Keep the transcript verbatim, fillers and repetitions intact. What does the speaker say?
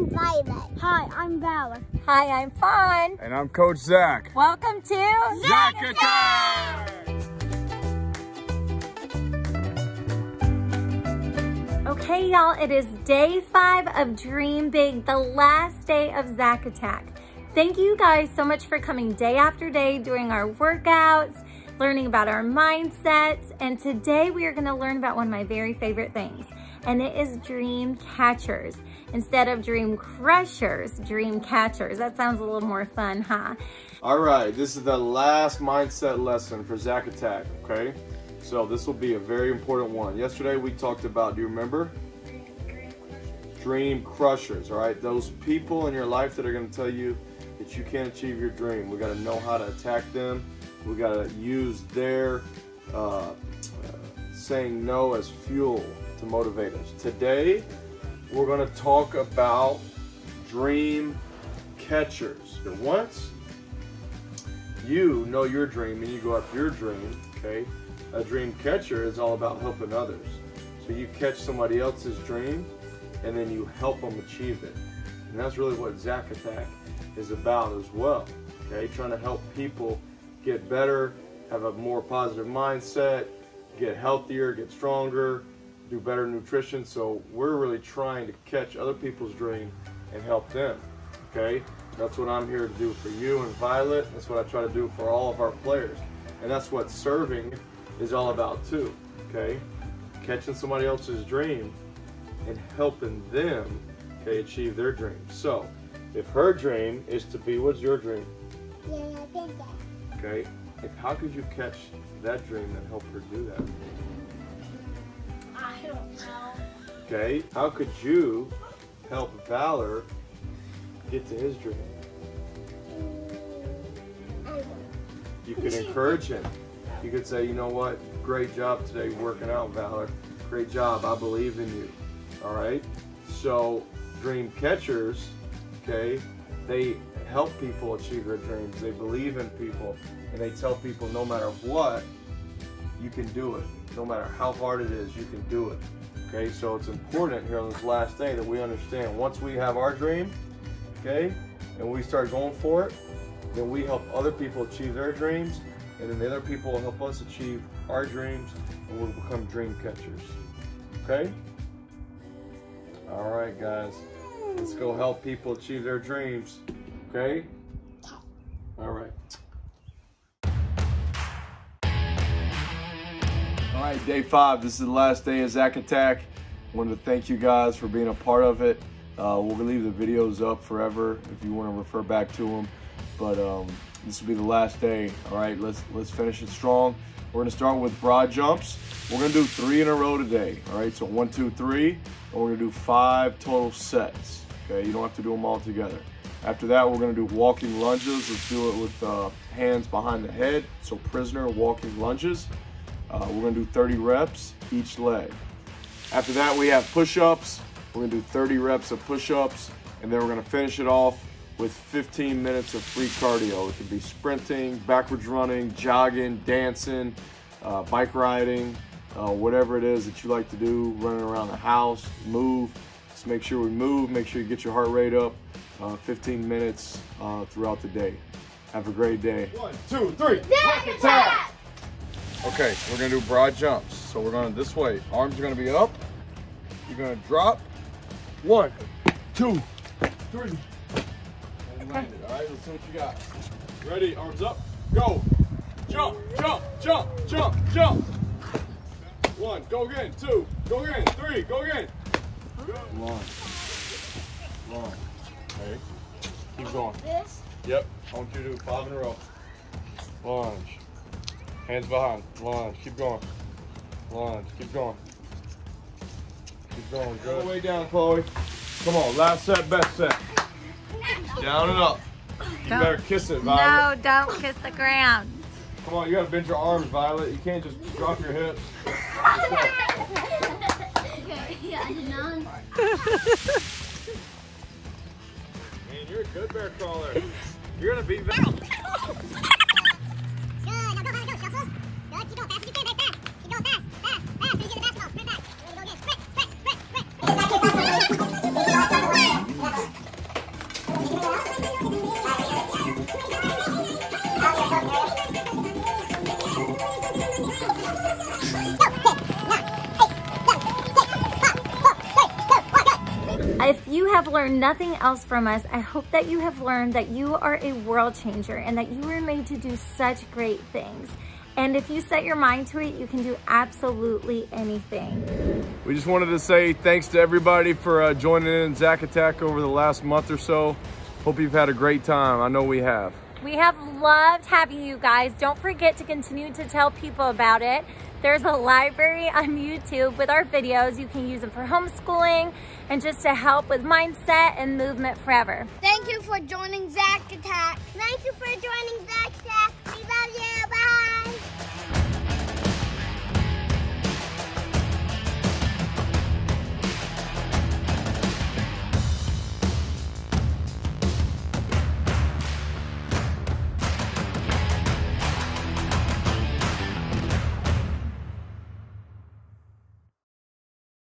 I'm Violet. Hi, I'm Valor. Hi, I'm Fawn. And I'm Coach Zach. Welcome to Zac Attack! Okay, y'all, it is day five of Dream Big, the last day of Zac Attack. Thank you guys so much for coming day after day, doing our workouts, learning about our mindsets, and today we are gonna learn about one of my very favorite things, and it is dream catchers. Instead of dream crushers, dream catchers. That sounds a little more fun, huh? All right, this is the last mindset lesson for Zac Attack, okay? So this will be a very important one. Yesterday we talked about, do you remember? Dream crushers. Dream crushers, all right? Those people in your life that are gonna tell you that you can't achieve your dream. We gotta know how to attack them. We gotta use their uh, uh, saying no as fuel to motivate us. Today, we're gonna talk about dream catchers. And once you know your dream and you go after your dream, okay? A dream catcher is all about helping others. So you catch somebody else's dream and then you help them achieve it. And that's really what Zac Attack is about as well, okay? Trying to help people get better, have a more positive mindset, get healthier, get stronger, do better nutrition. So we're really trying to catch other people's dream and help them, okay? That's what I'm here to do for you and Violet. That's what I try to do for all of our players. And that's what serving is all about too, okay? Catching somebody else's dream and helping them, okay, achieve their dream. So if her dream is to be, what's your dream? Yeah, I think that. Okay, if, how could you catch that dream and help her do that? I don't know. Okay, how could you help Valor get to his dream? You could encourage him. You could say, you know what, great job today working out, Valor. Great job, I believe in you, all right? So dream catchers, okay, they help people achieve their dreams. They believe in people and they tell people no matter what, you can do it. No matter how hard it is, you can do it. Okay, so it's important here on this last day that we understand once we have our dream, okay, and we start going for it, then we help other people achieve their dreams, and then the other people will help us achieve our dreams and we'll become dream catchers. Okay? All right, guys, let's go help people achieve their dreams. Okay? All right. All right, day five. This is the last day of Zac Attack. Wanted to thank you guys for being a part of it. Uh, we'll leave the videos up forever if you want to refer back to them. But um, this will be the last day. All right, let's let's finish it strong. We're gonna start with broad jumps. We're gonna do three in a row today. All right, so one, two, three. And we're gonna do five total sets. Okay, you don't have to do them all together. After that, we're gonna do walking lunges. Let's do it with uh, hands behind the head. So prisoner walking lunges. Uh, we're gonna do thirty reps each leg. After that, we have push-ups. We're gonna do thirty reps of push-ups, and then we're gonna finish it off with fifteen minutes of free cardio. It could be sprinting, backwards running, jogging, dancing, uh, bike riding, uh, whatever it is that you like to do, running around the house, move. Just make sure we move, make sure you get your heart rate up. Uh, fifteen minutes uh, throughout the day. Have a great day. One, two, three. Zac Attack! Okay, we're gonna do broad jumps. So we're gonna this way. Arms are gonna be up. You're gonna drop. One, two, three. And land it. All right, let's see what you got. Ready? Arms up. Go. Jump, jump, jump, jump, jump. One. Go again. Two. Go again. Three. Go again. Long. Long. Okay. Keep going. This? Yep. I want you to do five in a row. Lunge. Hands behind. Lunge. Keep going. Lunge. Keep going. Keep going. Good. All the way down, Chloe. Come on. Last set, best set. Down and up. You don't, better kiss it, Violet. No, don't kiss the ground. Come on. You got to bend your arms, Violet. You can't just drop your hips. Okay. Yeah, I you're a good bear crawler. You're gonna be good. Now go, go, go, go, go, go, If you have learned nothing else from us, I hope that you have learned that you are a world changer and that you were made to do such great things. And if you set your mind to it, you can do absolutely anything. We just wanted to say thanks to everybody for uh, joining in Zac Attack over the last month or so. Hope you've had a great time. I know we have. We have loved having you guys. Don't forget to continue to tell people about it. There's a library on YouTube with our videos. You can use them for homeschooling and just to help with mindset and movement forever. Thank you for joining Zac Attack. Thank you for joining Zac Attack. We love you.